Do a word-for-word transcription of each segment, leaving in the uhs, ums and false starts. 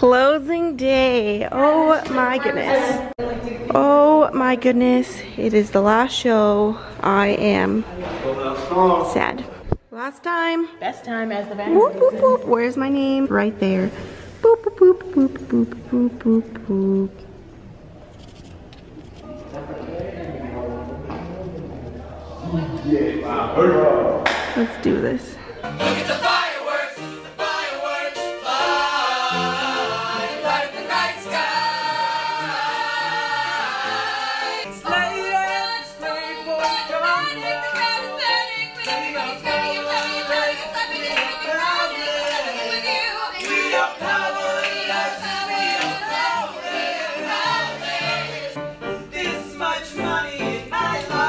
Closing day. Oh my goodness. Oh my goodness. It is the last show. I am sad. Last time. Best time as the band. Whoop, whoop, whoop. Where's my name? Right there. Boop, boop, boop, boop, boop, boop, boop. Let's do this. Look at the fireworks, the fireworks fly, light up the night sky. Slay it, slay for the light. We are powerless, we are powerless. This much money in my life.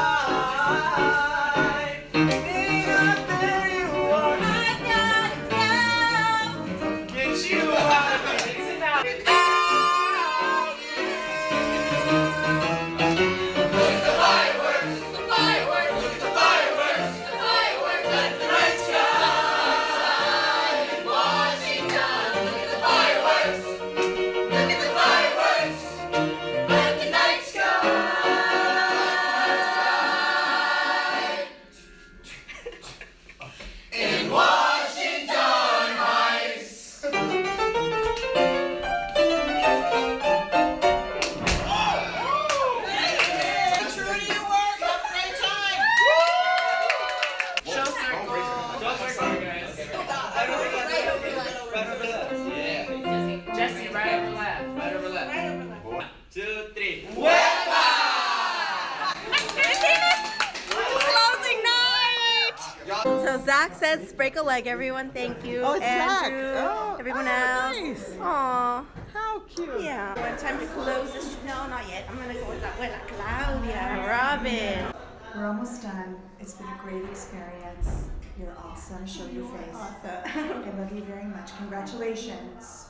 Zach says, break a leg, everyone, thank you. Oh, it's Andrew, Zach. Oh, everyone oh, else. Nice. Aw. How cute. Yeah. Well, time to close this. No, not yet. I'm going to go with that. With Claudia Robin. We're almost done. It's been a great experience. You're awesome. Show your face. Awesome. I love you very much. Congratulations.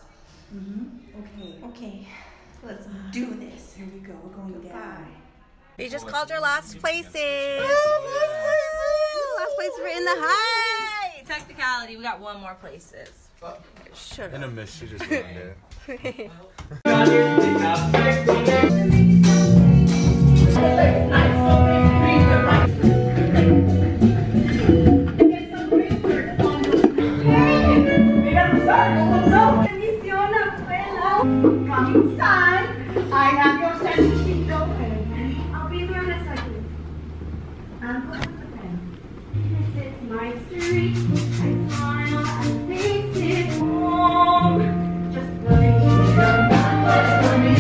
Mm-hmm. Okay. Okay. Let's do this. Here we go. We're going Goodbye. down. They just called our last places. Oh, last places. Place we're in the high technicality. We got one more places. Oh. Shut in up. In a miss, she just ruined it. It's my street, I smile, I face it home. Just loving you, just loving you.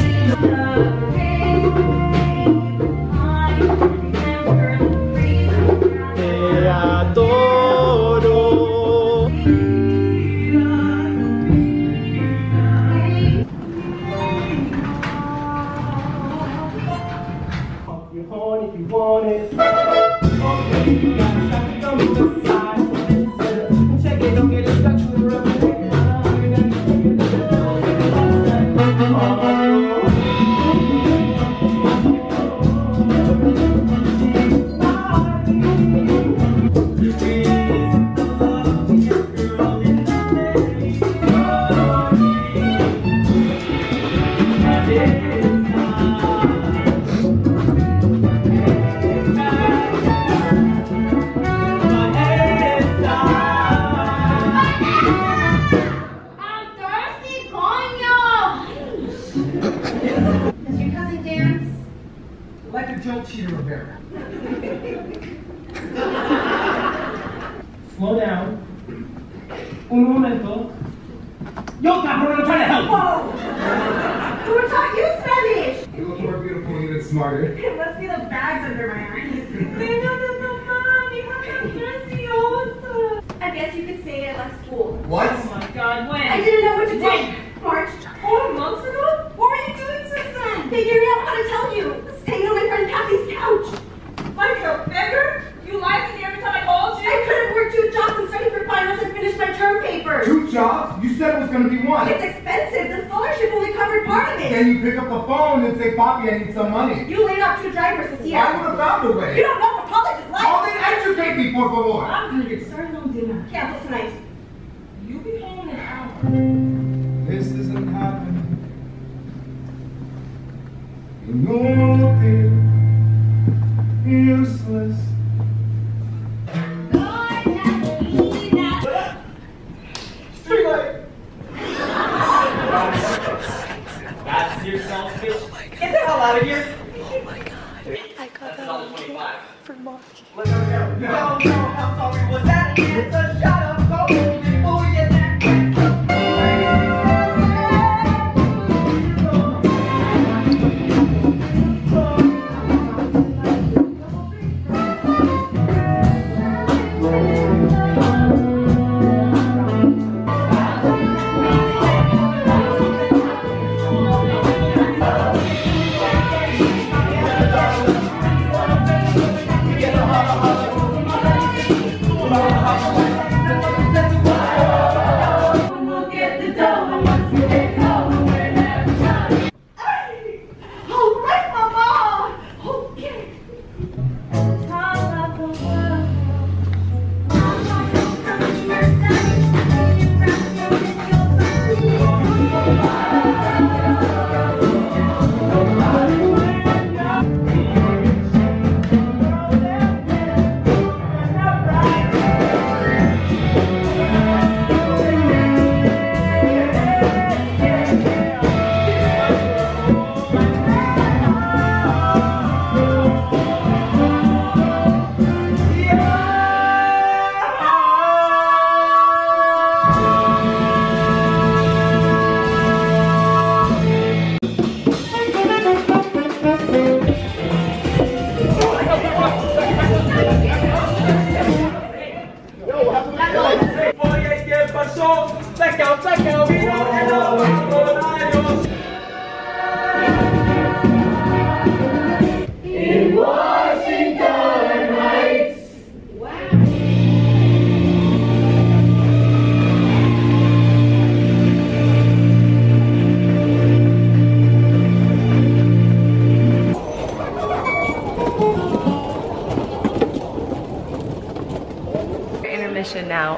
Slow down. Un momento. Yo, Capron, I'm trying to help. Whoa! Who taught you Spanish? You look more beautiful and even smarter. It must be the bags under my eyes. I guess you could say it last school. What? Oh my God, when? I didn't know what to do. March. Four months ago? What were you doing since then? Figuring out how to tell you. Just hanging on my friend Kathy's couch. Like a beggar? You lied to me every time I called you? I couldn't work two jobs and study for finals and finish my term paper. Two jobs? You said it was going to be one. It's expensive. The scholarship only covered part of it. Then you pick up the phone and say, Poppy, I need some money. You laid off two drivers this year. I would have found a way. You don't know what college is like. All they educate me, por favor. I'm going to get started on dinner. Cancel tonight. You'll be home in an hour. This isn't happening. useless. Streetlight. That's yourself, bitch. Oh my God. Get the hell out of here. Oh my God. I got that on camera for Monkey. Let's go. No, no, I'm sorry. Was that it's a shot of gold before you get that?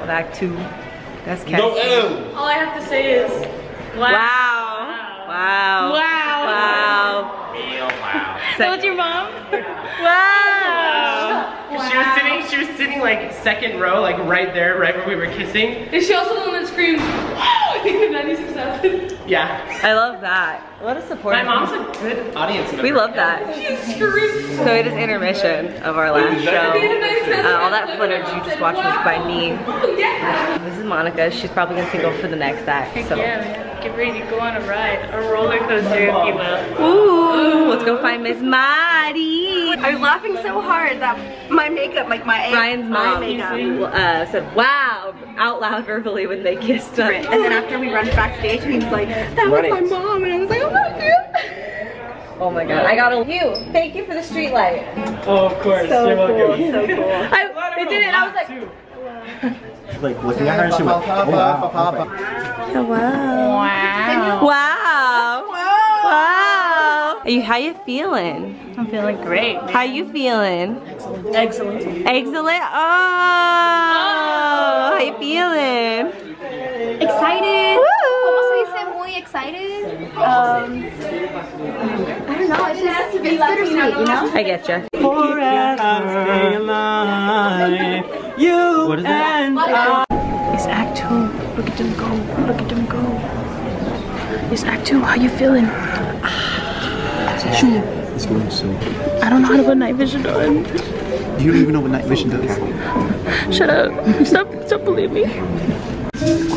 Back to that's Cassie. No L. All I have to say is wow. Wow. Wow. Wow. Wow. Ew, wow. Told your mom? Wow. Wow. Wow. She was sitting, she was sitting like second row, like right there, right where we were kissing. Is she also the one that screamed, wow, in ninety-six seven? Yeah. I love that. What a support. My mom's a good audience member. We love that. She screamed. So it is intermission of our last show. Uh, all that footage you just watched was by me. This is Monica. She's probably gonna single for the next act. So. Yeah, man. Get ready to go on a ride, a roller coaster, if you will. Ooh, let's go find Miss Maddie. I was laughing so hard that my makeup, like my Ryan's mom, uh, said "wow" out loud verbally when they kissed us. Right. And then after we run backstage, he was like, "That was my mom," and I was like, "Oh my God." Oh my God, I got a you. Thank you for the street light. Oh, of course. So you're cool, welcome. So cool. I, it did it, I was like, hello. Like looking at her and she went, oh wow. Hello. Wow. Wow. Wow. Wow. Are you, how you feeling? I'm feeling great. Man. How you feeling? Excellent. Excellent. Excellent? Oh, oh. How you feeling? Excited. Excited. Um, I don't know. It's just it's bittersweet, you know. I get you. Forever alive, you what is and I. It's Act Two. Look at them go. Look at them go. It's Act Two. How you feeling? Shoot. It's going so. I don't know how to put night vision on. You don't even know what night vision does. Shut up. Stop. Stop believing me.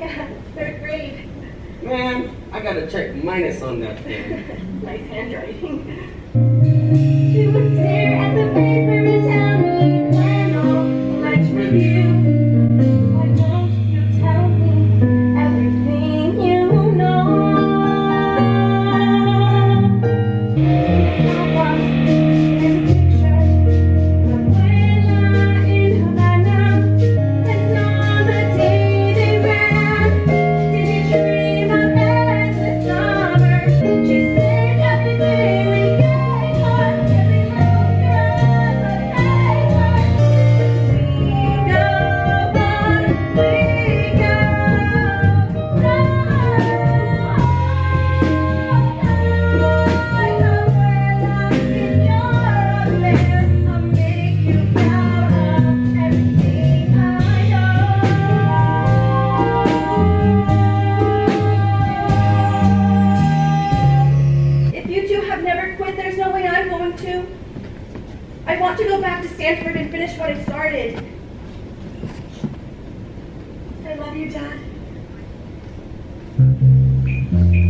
like third grade. Man, I gotta check minus on that thing. Nice handwriting. She would stare at the paper mentality when all lights were you. Stanford and finish what I started. I love you, Dad.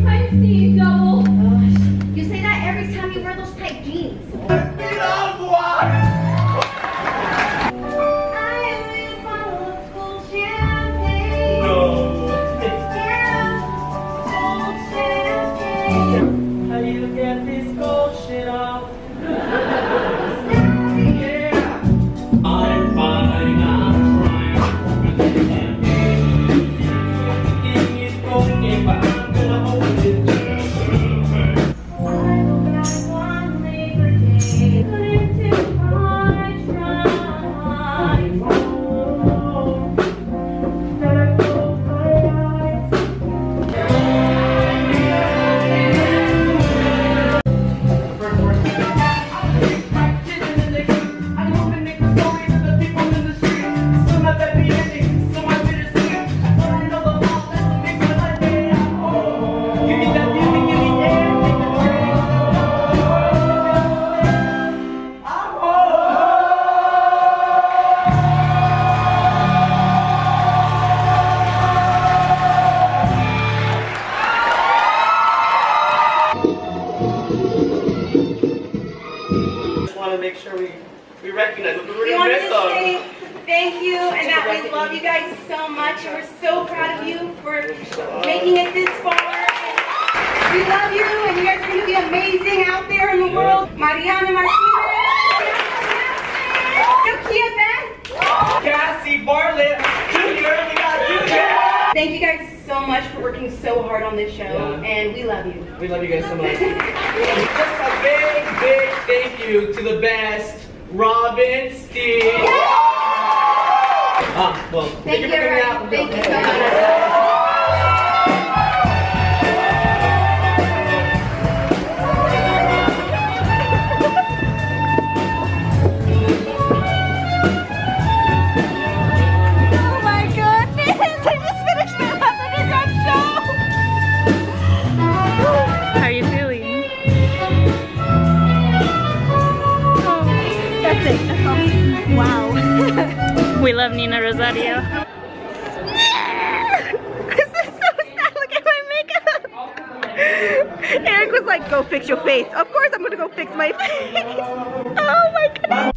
Hi, Steve Double. Gosh. You say that every time you wear those tight jeans. Mariana Martinez, Cassie Bartlett, thank you guys so much for working so hard on this show, yeah. And we love you. We love you guys so much. Just a big, big thank you to the best, Robin Steele. Yeah. Ah, well, thank, thank you for coming out. Thank you so much. Wow. We love Nina Rosario. This is so sad. Look at my makeup. Eric was like, go fix your face. Of course I'm going to go fix my face. Oh my goodness.